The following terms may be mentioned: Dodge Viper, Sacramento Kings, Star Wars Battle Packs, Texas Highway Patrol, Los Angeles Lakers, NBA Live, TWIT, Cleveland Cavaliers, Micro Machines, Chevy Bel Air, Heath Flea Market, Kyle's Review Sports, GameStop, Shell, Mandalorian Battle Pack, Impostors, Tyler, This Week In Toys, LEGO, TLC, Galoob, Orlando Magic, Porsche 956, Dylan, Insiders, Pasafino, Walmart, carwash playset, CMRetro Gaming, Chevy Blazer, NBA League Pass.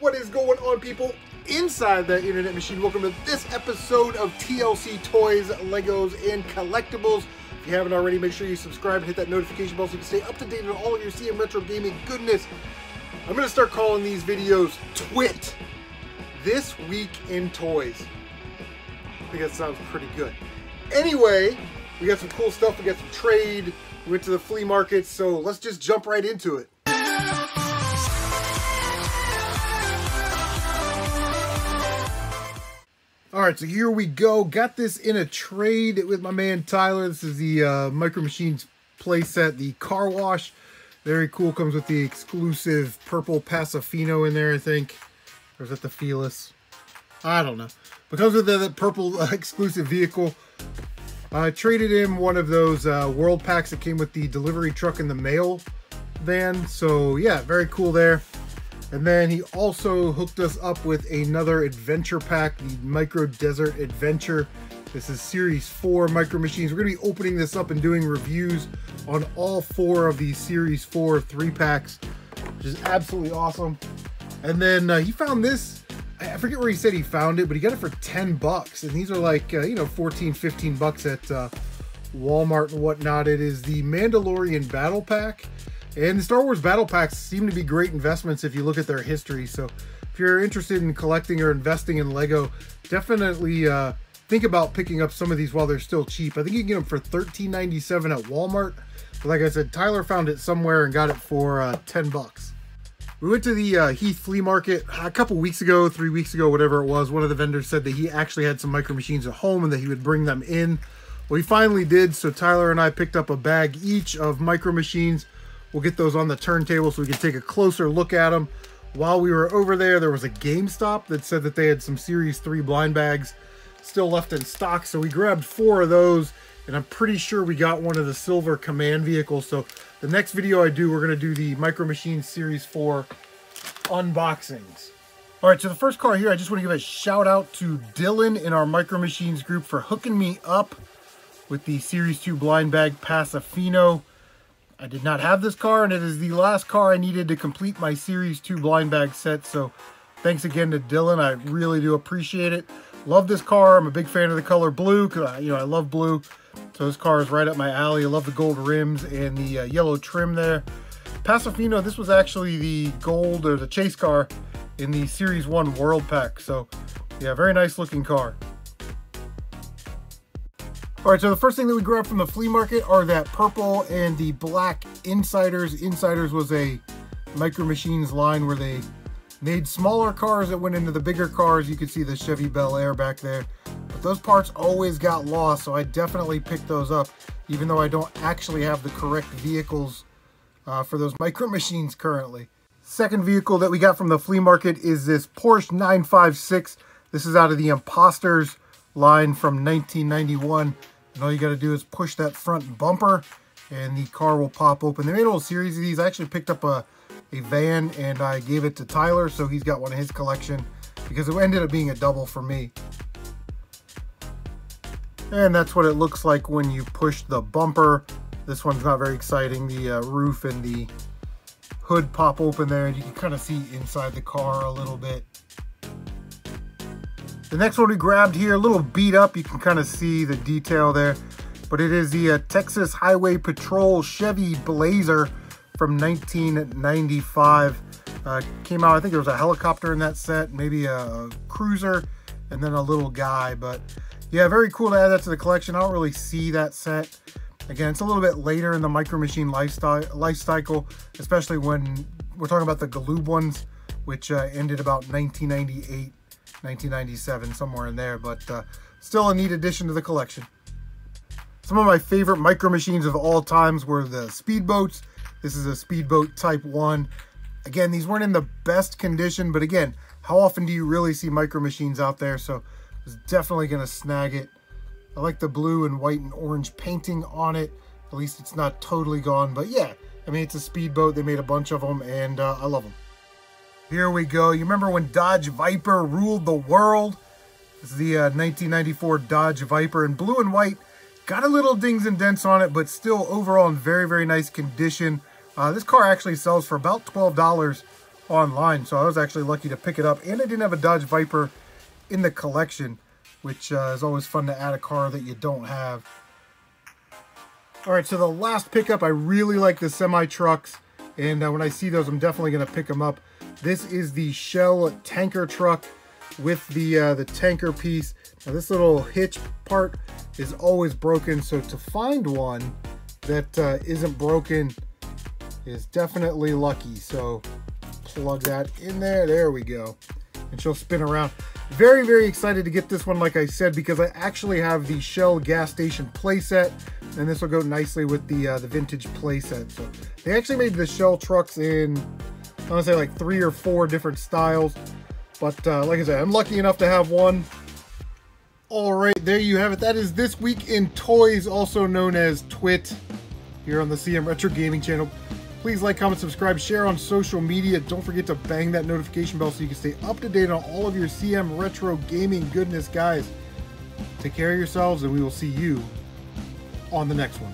What is going on, people inside the internet machine? Welcome to this episode of TLC Toys, Legos, and Collectibles. If you haven't already, make sure you subscribe and hit that notification bell so you can stay up to date on all of your CMRetro Gaming goodness. I'm going to start calling these videos TWIT, This Week in Toys. I think that sounds pretty good. Anyway, we got some cool stuff. We got some trade. We went to the flea market, so let's just jump right into it. All right, so here we go. Got this in a trade with my man Tyler. This is the Micro Machines playset, the car wash. Very cool. Comes with the exclusive purple Pasafino in there, I think. Or is that the Felis? I don't know. But comes with the purple exclusive vehicle. I traded in one of those world packs that came with the delivery truck and the mail van. So yeah, very cool there. And then he also hooked us up with another adventure pack, the Micro Desert Adventure. This is Series 4 Micro Machines. We're going to be opening this up and doing reviews on all four of these Series 4 3-packs, which is absolutely awesome. And then he found this. I forget where he said he found it, but he got it for 10 bucks. And these are like, you know, 14, 15 bucks at Walmart and whatnot. It is the Mandalorian Battle Pack. And the Star Wars Battle Packs seem to be great investments if you look at their history. So if you're interested in collecting or investing in LEGO, definitely think about picking up some of these while they're still cheap. I think you can get them for $13.97 at Walmart. But like I said, Tyler found it somewhere and got it for 10 bucks. We went to the Heath Flea Market a couple weeks ago, 3 weeks ago, whatever it was. One of the vendors said that he actually had some Micro Machines at home and that he would bring them in. Well, he finally did, so Tyler and I picked up a bag each of Micro Machines. We'll get those on the turntable so we can take a closer look at them. While we were over there, there was a GameStop that said that they had some Series 3 blind bags still left in stock. So we grabbed four of those, and I'm pretty sure we got one of the silver command vehicles. So the next video I do, we're going to do the Micro Machines Series 4 unboxings. All right, so the first car here, I just want to give a shout out to Dylan in our Micro Machines group for hooking me up with the Series 2 blind bag Pasafino. I did not have this car, and it is the last car I needed to complete my Series 2 blind bag set, so thanks again to Dylan. I really do appreciate it. Love this car. I'm a big fan of the color blue, because I love blue, so this car is right up my alley. I love the gold rims and the yellow trim there. Pasafino, this was actually the gold, or the chase car, in the Series 1 World Pack, so yeah, very nice looking car. All right, so the first thing that we grabbed from the flea market are that purple and the black Insiders. Insiders was a Micro Machines line where they made smaller cars that went into the bigger cars. You could see the Chevy Bel Air back there. But those parts always got lost, so I definitely picked those up, even though I don't actually have the correct vehicles for those Micro Machines currently. Second vehicle that we got from the flea market is this Porsche 956. This is out of the Impostors line from 1991. And all you got to do is push that front bumper and the car will pop open. They made a whole series of these. I actually picked up a van and I gave it to Tyler, so he's got one in his collection because it ended up being a double for me. And that's what it looks like when you push the bumper. This one's not very exciting. The roof and the hood pop open there, and you can kind of see inside the car a little bit. The next one we grabbed here, a little beat up, you can kind of see the detail there, but it is the Texas Highway Patrol Chevy Blazer from 1995. Came out, I think there was a helicopter in that set, maybe a cruiser, and then a little guy, but yeah, very cool to add that to the collection. I don't really see that set. Again, it's a little bit later in the Micro Machine life cycle, especially when we're talking about the Galoob ones, which ended about 1998. 1997, somewhere in there, but still a neat addition to the collection. Some of my favorite Micro Machines of all times were the speedboats. This is a speedboat type 1. Again, these weren't in the best condition, but again, how often do you really see Micro Machines out there? So I was definitely going to snag it. I like the blue and white and orange painting on it. At least it's not totally gone, but yeah, I mean, it's a speedboat. They made a bunch of them, and I love them. Here we go. You remember when Dodge Viper ruled the world? This is the 1994 Dodge Viper in blue and white. Got a little dings and dents on it, but still overall in very, very nice condition. This car actually sells for about $12 online, so I was actually lucky to pick it up. And I didn't have a Dodge Viper in the collection, which is always fun to add a car that you don't have. All right, so the last pickup, I really like the semi-trucks, and when I see those, I'm definitely going to pick them up. This is the Shell tanker truck with the tanker piece. Now, this little hitch part is always broken, so to find one that isn't broken is definitely lucky. So plug that in there. There we go. And she'll spin around. Very, very excited to get this one, like I said, because I actually have the Shell gas station playset, and this will go nicely with the vintage playset. So they actually made the Shell trucks in, I want to say, like 3 or 4 different styles. But like I said, I'm lucky enough to have one. All right, there you have it. That is This Week in Toys, also known as TWIT, here on the CMRetro Gaming channel. Please like, comment, subscribe, share on social media. Don't forget to bang that notification bell so you can stay up to date on all of your CMRetro Gaming goodness, guys. Take care of yourselves, and we will see you on the next one.